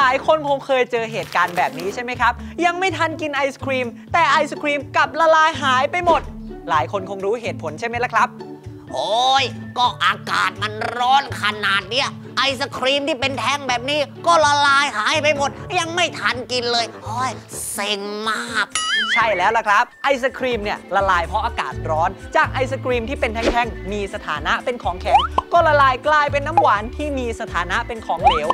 หลายคนคงเคยเจอเหตุการณ์แบบนี้ใช่ไหมครับยังไม่ทันกินไอศครีมแต่ไอศครีมกลับละลายหายไปหมดหลายคนคงรู้เหตุผลใช่ไหมล่ะครับโอ้ยก็อากาศมันร้อนขนาดเนี้ยไอศครีมที่เป็นแท่งแบบนี้ก็ละลายหายไปหมดยังไม่ทันกินเลยโอ้ยเซ็งมากใช่แล้วล่ะครับไอศครีมเนี่ยละลายเพราะอากาศร้อนจากไอศครีมที่เป็นแท่งๆมีสถานะเป็นของแข็งก็ละลายกลายเป็นน้ำหวานที่มีสถานะเป็นของเหลว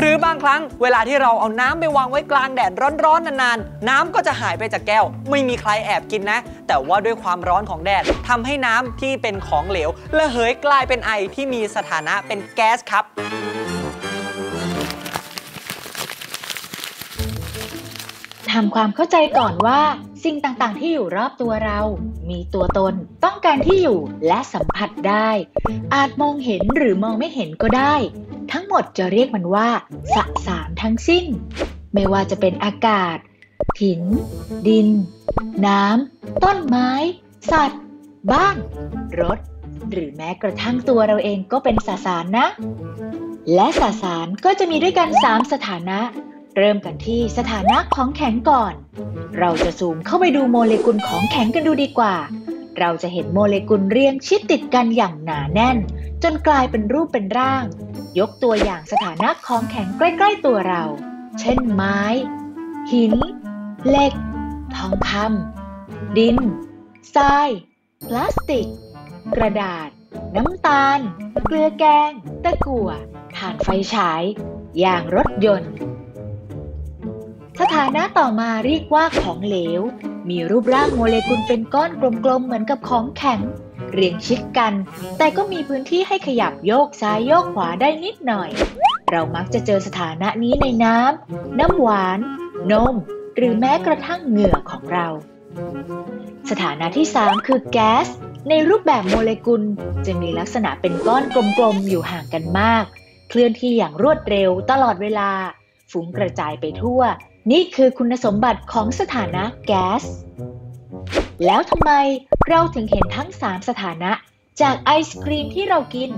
หรือบางครั้งเวลาที่เราเอาน้ำไปวางไว้กลางแดดร้อนๆนานๆน้ำก็จะหายไปจากแก้วไม่มีใครแอบกินนะแต่ว่าด้วยความร้อนของแดดทำให้น้ำที่เป็นของเหลวระเหยกลายเป็นไอที่มีสถานะเป็นแก๊สครับทำความเข้าใจก่อนว่าสิ่งต่างๆที่อยู่รอบตัวเรามีตัวตนต้องการที่อยู่และสัมผัสได้อาจมองเห็นหรือมองไม่เห็นก็ได้ทั้งหมดจะเรียกมันว่าสสารทั้งสิ้นไม่ว่าจะเป็นอากาศหินดินน้ำต้นไม้สัตว์บ้านรถหรือแม้กระทั่งตัวเราเองก็เป็นสสารนะและสสารก็จะมีด้วยกัน3สถานะเริ่มกันที่สถานะของแข็งก่อนเราจะซูมเข้าไปดูโมเลกุลของแข็งกันดูดีกว่าเราจะเห็นโมเลกุลเรียงชิดติดกันอย่างหนาแน่นจนกลายเป็นรูปเป็นร่างยกตัวอย่างสถานะของแข็งใกล้ๆตัวเราเช่นไม้หินเหล็กทองคำดินทรายพลาสติกกระดาษน้ำตาลเกลือแกงตะกั่วถ่านไฟฉายยางรถยนต์สถานะต่อมาเรียกว่าของเหลวมีรูปร่างโมเลกุลเป็นก้อนกลมๆเหมือนกับของแข็งเรียงชิดกันแต่ก็มีพื้นที่ให้ขยับโยกซ้ายโยกขวาได้นิดหน่อยเรามักจะเจอสถานะนี้ในน้ำหวานนมหรือแม้กระทั่งเหงื่อของเราสถานะที่3คือแก๊สในรูปแบบโมเลกุลจะมีลักษณะเป็นก้อนกลมๆอยู่ห่างกันมากเคลื่อนที่อย่างรวดเร็วตลอดเวลาฟุ้งกระจายไปทั่วนี่คือคุณสมบัติของสถานะแก๊สแล้วทำไมเราถึงเห็นทั้ง3สถานะจากไอศกรีมที่เรากิน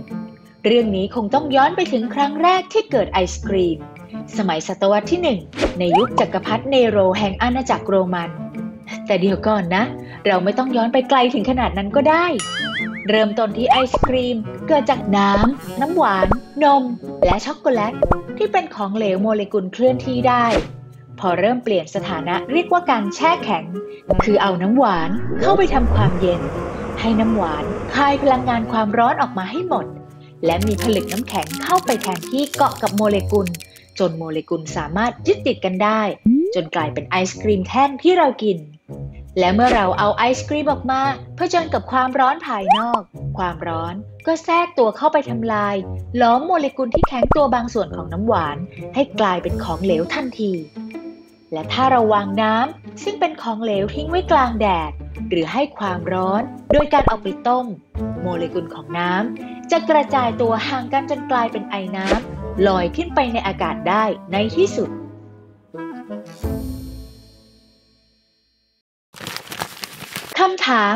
เรื่องนี้คงต้องย้อนไปถึงครั้งแรกที่เกิดไอศกรีมสมัยศตวรรษที่1ในยุคจักรพรรดิเนโรแห่งอาณาจักรโรมันแต่เดี๋ยวก่อนนะเราไม่ต้องย้อนไปไกลถึงขนาดนั้นก็ได้เริ่มต้นที่ไอศกรีมเกิดจากน้ำหวานนมและช็อกโกแลตที่เป็นของเหลวโมเลกุลเคลื่อนที่ได้พอเริ่มเปลี่ยนสถานะเรียกว่าการแช่แข็งคือเอาน้ำหวานเข้าไปทำความเย็นให้น้ำหวานคายพลังงานความร้อนออกมาให้หมดและมีผลึกน้ำแข็งเข้าไปแทนที่เกาะกับโมเลกุลจนโมเลกุลสามารถยึดติดกันได้จนกลายเป็นไอศกรีมแท่งที่เรากินและเมื่อเราเอาไอศกรีมออกมาเผชิญกับความร้อนภายนอกความร้อนก็แทรกตัวเข้าไปทำลายล้อมโมเลกุลที่แข็งตัวบางส่วนของน้ำหวานให้กลายเป็นของเหลวทันทีและถ้าเราวางน้ำซึ่งเป็นของเหลวทิ้งไว้กลางแดดหรือให้ความร้อนโดยการเอาไปต้มโมเลกุลของน้ำจะกระจายตัวห่างกันจนกลายเป็นไอน้ำลอยขึ้นไปในอากาศได้ในที่สุดคำถาม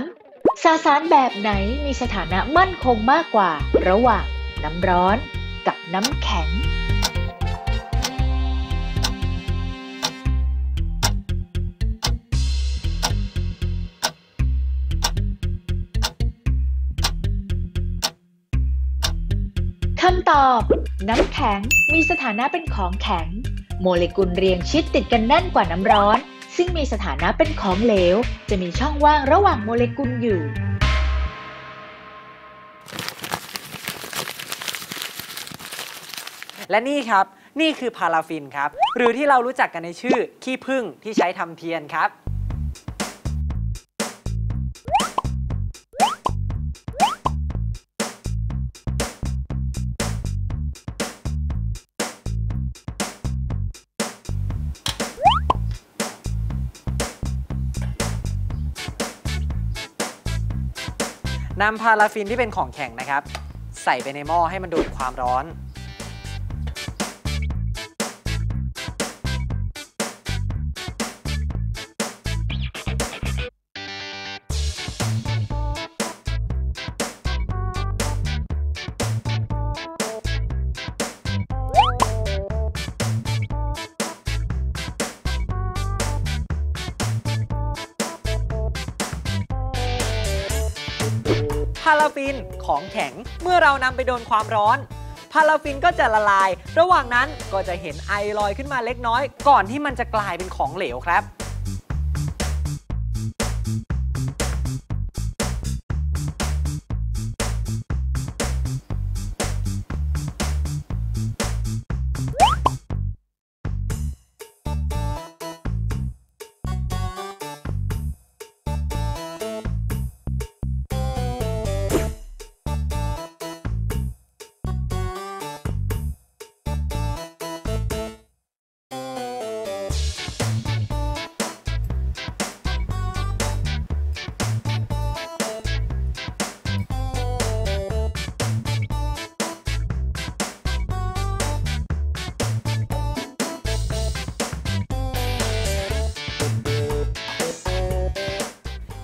สสารแบบไหนมีสถานะมั่นคงมากกว่าระหว่างน้ำร้อนกับน้ำแข็งค คำตอบน้ำแข็งมีสถานะเป็นของแข็งโมเลกุลเรียงชิดติดกันแน่นกว่าน้ำร้อนซึ่งมีสถานะเป็นของเหลวจะมีช่องว่างระหว่างโมเลกุลอยู่และนี่ครับนี่คือพาราฟินครับหรือที่เรารู้จักกันในชื่อขี้ผึ้งที่ใช้ทำเทียนครับนำพาราฟินที่เป็นของแข็งนะครับใส่ไปในหม้อให้มันดูดความร้อนพาราฟินของแข็งเมื่อเรานำไปโดนความร้อนพาราฟินก็จะละลายระหว่างนั้นก็จะเห็นไอลอยขึ้นมาเล็กน้อยก่อนที่มันจะกลายเป็นของเหลวครับ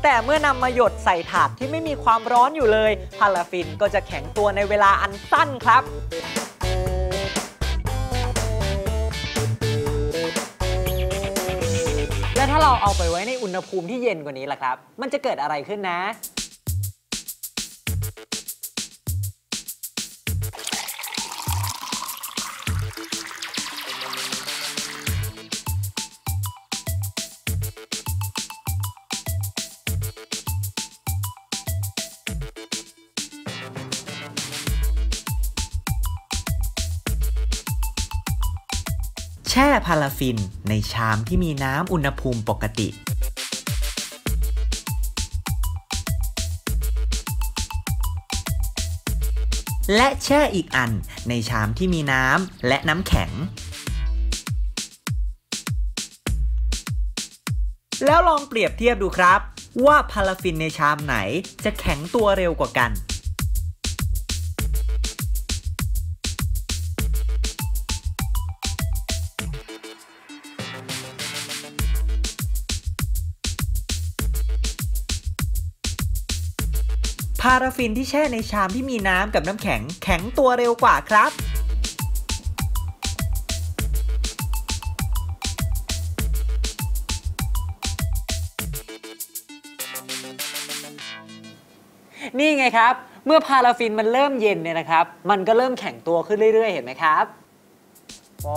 แต่เมื่อนำมาหยดใส่ถาดที่ไม่มีความร้อนอยู่เลยพาราฟินก็จะแข็งตัวในเวลาอันสั้นครับและถ้าเราเอาไปไว้ในอุณหภูมิที่เย็นกว่านี้ล่ะครับมันจะเกิดอะไรขึ้นนะแช่พาราฟินในชามที่มีน้ำอุณหภูมิปกติและแช่อีกอันในชามที่มีน้ำและน้ำแข็งแล้วลองเปรียบเทียบดูครับว่าพาราฟินในชามไหนจะแข็งตัวเร็วกว่ากันพาราฟินที่แช่ในชามที่มีน้ำกับน้ำแข็งแข็งตัวเร็วกว่าครับนี่ไงครับเมื่อพาราฟินมันเริ่มเย็นเนี่ยนะครับมันก็เริ่มแข็งตัวขึ้นเรื่อยๆเห็นไหมครับอ๋อ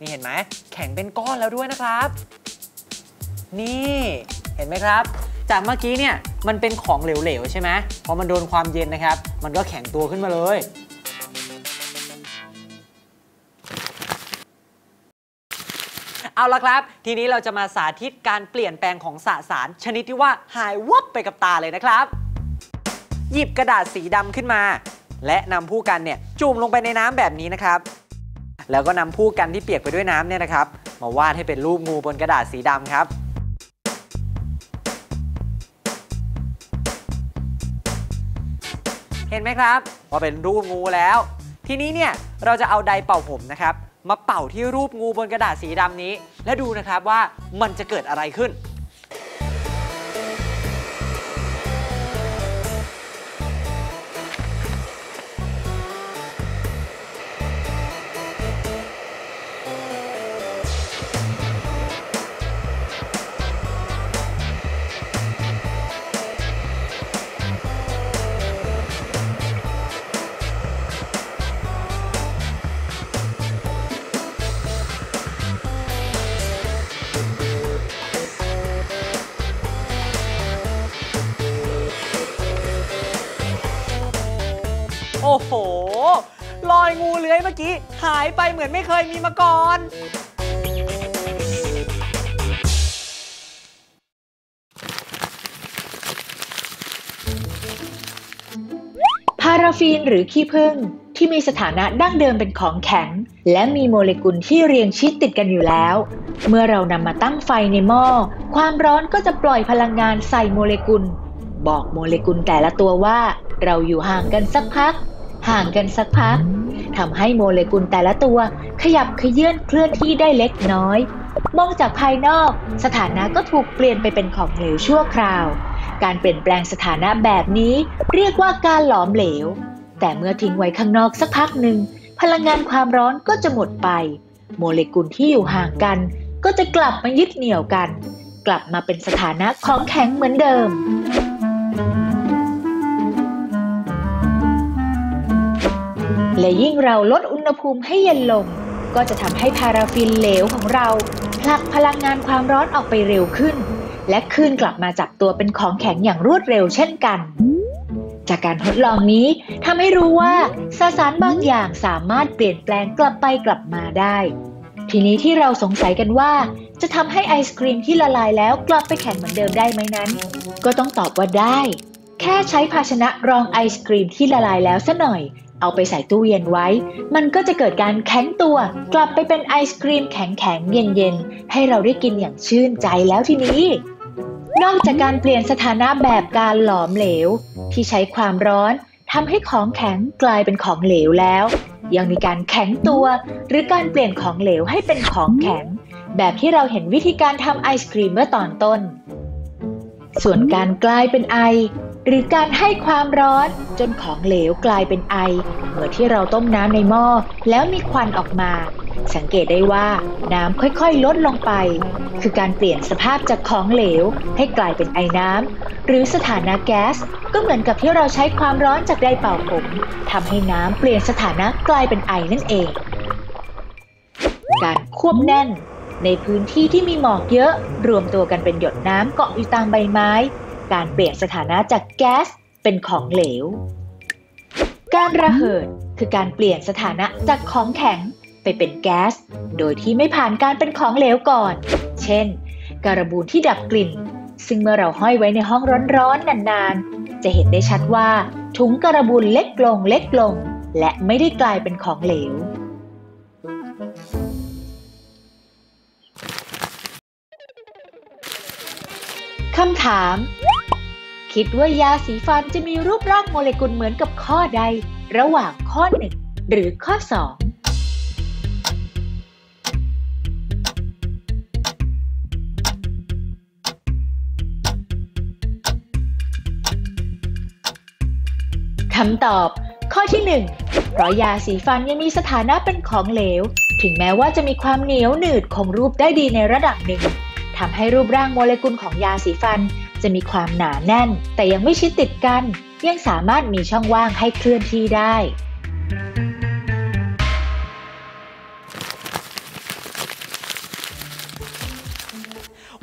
นี่เห็นไหมแข็งเป็นก้อนแล้วด้วยนะครับนี่เห็นไหมครับจากเมื่อกี้เนี่ยมันเป็นของเหลวๆใช่ไหมพอมันโดนความเย็นนะครับมันก็แข็งตัวขึ้นมาเลยเอาละครับทีนี้เราจะมาสาธิตการเปลี่ยนแปลงของสสารชนิดที่ว่าหายวับไปกับตาเลยนะครับหยิบกระดาษสีดำขึ้นมาและนำผู้กันเนี่ยจุ่มลงไปในน้ำแบบนี้นะครับแล้วก็นำผู้กันที่เปียกไปด้วยน้ำเนี่ยนะครับมาวาดให้เป็นรูปงูบนกระดาษสีดำครับเห็นไหมครับว่าเป็นรูปงูแล้วทีนี้เนี่ยเราจะเอาไดร์เป่าผมนะครับมาเป่าที่รูปงูบนกระดาษสีดำนี้และดูนะครับว่ามันจะเกิดอะไรขึ้น โอ้โหรอยงูเลื้อยเมื่อกี้หายไปเหมือนไม่เคยมีมาก่อนพาราฟีนหรือขี้ผึ้งที่มีสถานะดั้งเดิมเป็นของแข็งและมีโมเลกุลที่เรียงชิดติดกันอยู่แล้วเมื่อเรานำมาตั้งไฟในหม้อความร้อนก็จะปล่อยพลังงานใส่โมเลกุลบอกโมเลกุลแต่ละตัวว่าเราอยู่ห่างกันสักพักห่างกันสักพักทำให้โมเลกุลแต่ละตัวขยับเขยื้อนเคลื่อนที่ได้เล็กน้อยมองจากภายนอกสถานะก็ถูกเปลี่ยนไปเป็นของเหลวชั่วคราวการเปลี่ยนแปลงสถานะแบบนี้เรียกว่าการหลอมเหลวแต่เมื่อทิ้งไว้ข้างนอกสักพักหนึ่งพลังงานความร้อนก็จะหมดไปโมเลกุลที่อยู่ห่างกันก็จะกลับมายึดเหนี่ยวกันกลับมาเป็นสถานะของแข็งเหมือนเดิมและยิ่งเราลดอุณหภูมิให้เย็นลงก็จะทำให้พาราฟินเหลวของเราผลักพลังงานความร้อนออกไปเร็วขึ้นและคืนกลับมาจับตัวเป็นของแข็งอย่างรวดเร็วเช่นกันจากการทดลองนี้ทำให้รู้ว่าสสารบางอย่างสามารถเปลี่ยนแปลงกลับไปกลับมาได้ทีนี้ที่เราสงสัยกันว่าจะทำให้ไอศกรีมที่ละลายแล้วกลับไปแข็งเหมือนเดิมได้ไหมนั้นก็ต้องตอบว่าได้แค่ใช้ภาชนะรองไอศกรีมที่ละลายแล้วซะหน่อยเอาไปใส่ตู้เย็นไว้มันก็จะเกิดการแข็งตัวกลับไปเป็นไอศกรีมแข็งๆเย็นๆให้เราได้กินอย่างชื่นใจแล้วทีนี้นอกจากการเปลี่ยนสถานะแบบการหลอมเหลวที่ใช้ความร้อนทำให้ของแข็งกลายเป็นของเหลวแล้วยังมีการแข็งตัวหรือการเปลี่ยนของเหลวให้เป็นของแข็งแบบที่เราเห็นวิธีการทำไอศกรีมเมื่อตอนต้นส่วนการกลายเป็นไอหรือการให้ความร้อนจนของเหลวกลายเป็นไอเหมือนที่เราต้มน้ำในหม้อแล้วมีควันออกมาสังเกตได้ว่าน้ำค่อยๆลดลงไปคือการเปลี่ยนสภาพจากของเหลวให้กลายเป็นไอน้ำหรือสถานะแก๊สก็เหมือนกับที่เราใช้ความร้อนจากไดร์เป่าผมทำให้น้ำเปลี่ยนสถานะกลายเป็นไอนั่นเองการควบแน่นในพื้นที่ที่มีหมอกเยอะรวมตัวกันเป็นหยดน้ำเกาะอยู่ตามใบไม้การเปลี่ยนสถานะจากแก๊สเป็นของเหลวการระเหิดคือการเปลี่ยนสถานะจากของแข็งไปเป็นแก๊สโดยที่ไม่ผ่านการเป็นของเหลวก่อนเช่นการบูนที่ดับกลิ่นซึ่งเมื่อเราห้อยไว้ในห้องร้อนๆนานๆจะเห็นได้ชัดว่าถุงการบูนเล็กลงและไม่ได้กลายเป็นของเหลวคำถามคิดว่ายาสีฟันจะมีรูปร่างโมเลกุลเหมือนกับข้อใดระหว่างข้อ1หรือข้อ2คำตอบข้อที่1เพราะยาสีฟันยังมีสถานะเป็นของเหลวถึงแม้ว่าจะมีความเหนียวหนืดคงรูปได้ดีในระดับหนึ่งทำให้รูปร่างโมเลกุลของยาสีฟันจะมีความหนาแน่นแต่ยังไม่ชิดติดกันยังสามารถมีช่องว่างให้เคลื่อนที่ได้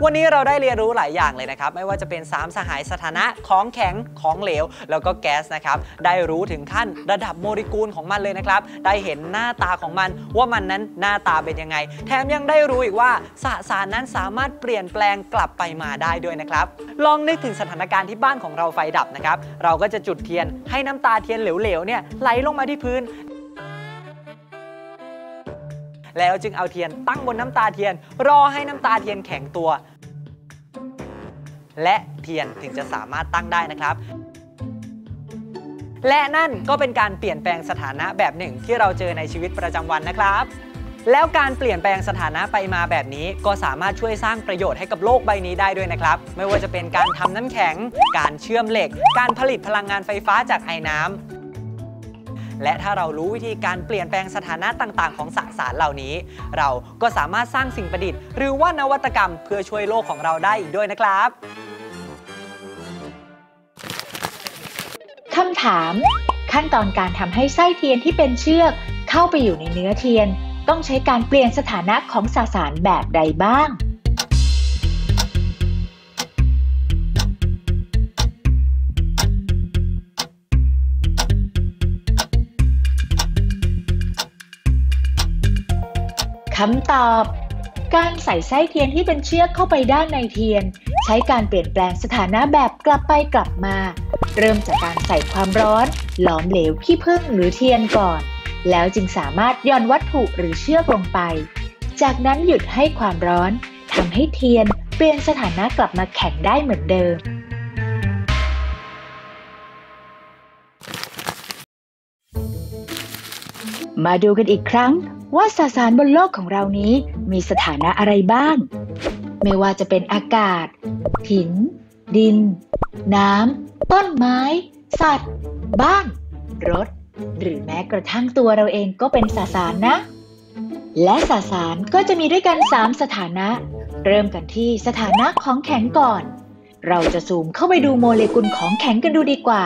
วันนี้เราได้เรียนรู้หลายอย่างเลยนะครับไม่ว่าจะเป็น3สหายสถานะของแข็งของเหลวแล้วก็แก๊สนะครับได้รู้ถึงขั้นระดับโมเลกุลของมันเลยนะครับได้เห็นหน้าตาของมันว่ามันนั้นหน้าตาเป็นยังไงแถมยังได้รู้อีกว่าสสารนั้นสามารถเปลี่ยนแปลงกลับไปมาได้ด้วยนะครับลองนึกถึงสถานการณ์ที่บ้านของเราไฟดับนะครับเราก็จะจุดเทียนให้น้ำตาเทียนเหลวๆเนี่ยไหลลงมาที่พื้นแล้วจึงเอาเทียนตั้งบนน้ำตาเทียนรอให้น้ำตาเทียนแข็งตัวและเทียนถึงจะสามารถตั้งได้นะครับและนั่นก็เป็นการเปลี่ยนแปลงสถานะแบบหนึ่งที่เราเจอในชีวิตประจำวันนะครับแล้วการเปลี่ยนแปลงสถานะไปมาแบบนี้ก็สามารถช่วยสร้างประโยชน์ให้กับโลกใบนี้ได้ด้วยนะครับไม่ว่าจะเป็นการทำน้ำแข็งการเชื่อมเหล็กการผลิตพลังงานไฟฟ้าจากไอน้ำและถ้าเรารู้วิธีการเปลี่ยนแปลงสถานะต่างๆของสสารเหล่านี้เราก็สามารถสร้างสิ่งประดิษฐ์หรือว่านวัตกรรมเพื่อช่วยโลกของเราได้อีกด้วยนะครับคำถามขั้นตอนการทำให้ไส้เทียนที่เป็นเชือกเข้าไปอยู่ในเนื้อเทียนต้องใช้การเปลี่ยนสถานะของสสารแบบใดบ้าง คำตอบการใส่ไส้เทียนที่เป็นเชือกเข้าไปด้านในเทียนใช้การเปลี่ยนแปลงสถานะแบบกลับไปกลับมาเริ่มจากการใส่ความร้อนหลอมเหลวขี้ผึ้งหรือเทียนก่อนแล้วจึงสามารถย่อนวัตถุหรือเชือกลงไปจากนั้นหยุดให้ความร้อนทำให้เทียนเปลี่ยนสถานะกลับมาแข็งได้เหมือนเดิมมาดูกันอีกครั้งว่าสสารบนโลกของเรานี้มีสถานะอะไรบ้างไม่ว่าจะเป็นอากาศหินดินน้ำต้นไม้สัตว์บ้านรถหรือแม้กระทั่งตัวเราเองก็เป็นสสารนะและสสารก็จะมีด้วยกัน3สถานะเริ่มกันที่สถานะของแข็งก่อนเราจะซูมเข้าไปดูโมเลกุลของแข็งกันดูดีกว่า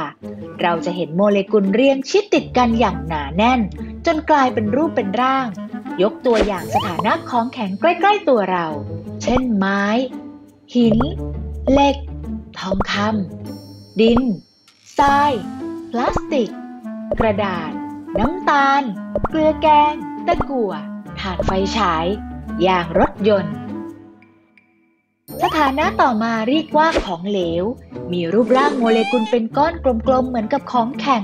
เราจะเห็นโมเลกุลเรียงชิดติดกันอย่างหนาแน่นจนกลายเป็นรูปเป็นร่างยกตัวอย่างสถานะของแข็งใกล้ๆตัวเราเช่นไม้หินเหล็กทองคำดินทรายพลาสติกกระดาษน้ำตาลเกลือแกงตะกั่วถ่านไฟฉายยางรถยนต์สถานะต่อมาเรียกว่าของเหลวมีรูปร่างโมเลกุลเป็นก้อนกลมๆเหมือนกับของแข็ง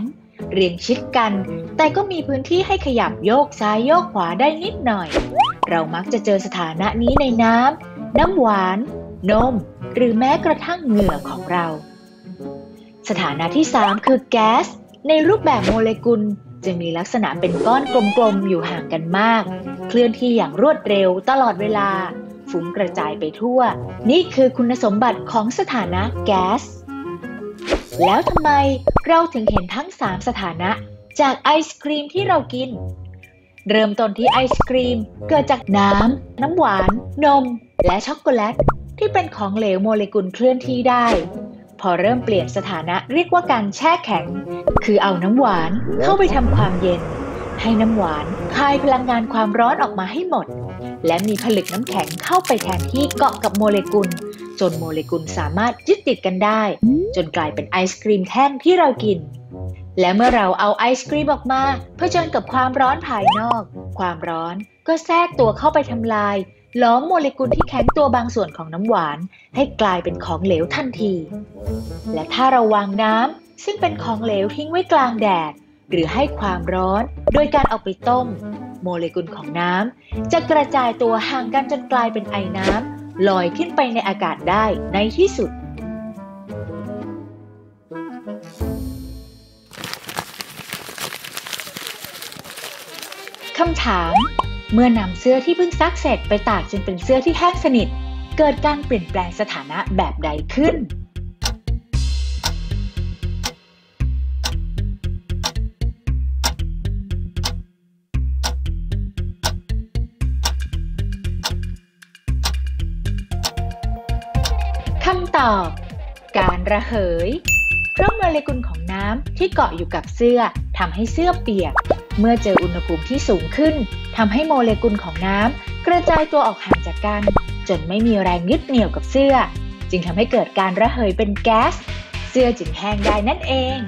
เรียงชิดกันแต่ก็มีพื้นที่ให้ขยับโยกซ้ายโยกขวาได้นิดหน่อยเรามักจะเจอสถานะนี้ในน้ำหวานนมหรือแม้กระทั่งเหงื่อของเราสถานะที่3คือแก๊สในรูปแบบโมเลกุลจะมีลักษณะเป็นก้อนกลมๆอยู่ห่างกันมากเคลื่อนที่อย่างรวดเร็วตลอดเวลาฟุ้งกระจายไปทั่วนี่คือคุณสมบัติของสถานะแก๊สแล้วทำไมเราถึงเห็นทั้ง3สถานะจากไอศกรีมที่เรากินเริ่มต้นที่ไอศกรีมเกิดจากน้ำหวานนมและช็อกโกแลตที่เป็นของเหลวโมเลกุลเคลื่อนที่ได้พอเริ่มเปลี่ยนสถานะเรียกว่าการแช่แข็งคือเอาน้ำหวานเข้าไปทำความเย็นให้น้ำหวานคายพลังงานความร้อนออกมาให้หมดและมีผลึกน้ำแข็งเข้าไปแทนที่เกาะกับโมเลกุลจนโมเลกุลสามารถยึดติดกันได้จนกลายเป็นไอศกรีมแท่งที่เรากินและเมื่อเราเอาไอศกรีมออกมาเผชิญกับความร้อนภายนอกความร้อนก็แทรกตัวเข้าไปทำลายล้อมโมเลกุลที่แข็งตัวบางส่วนของน้ำหวานให้กลายเป็นของเหลวทันทีและถ้าเราวางน้ำซึ่งเป็นของเหลวทิ้งไว้กลางแดดหรือให้ความร้อนโดยการเอาไปต้มโมเลกุลของน้ำจะกระจายตัวห่างกันจนกลายเป็นไอน้ำลอยขึ้นไปในอากาศได้ในที่สุดคำถามเมื่อนำเสื้อที่เพิ่งซักเสร็จไปตากจนเป็นเสื้อที่แห้งสนิทเกิดการเปลี่ยนแปลงสถานะแบบใดขึ้นคำตอบการระเหยเพราะโมเลกุลของน้ำที่เกาะอยู่กับเสื้อทำให้เสื้อเปียกเมื่อเจออุณหภูมิที่สูงขึ้นทำให้โมเลกุลของน้ำกระจายตัวออกห่างจากกันจนไม่มีแรงยึดเหนี่ยวกับเสื้อจึงทำให้เกิดการระเหยเป็นแก๊สเสื้อจึงแห้งได้นั่นเอง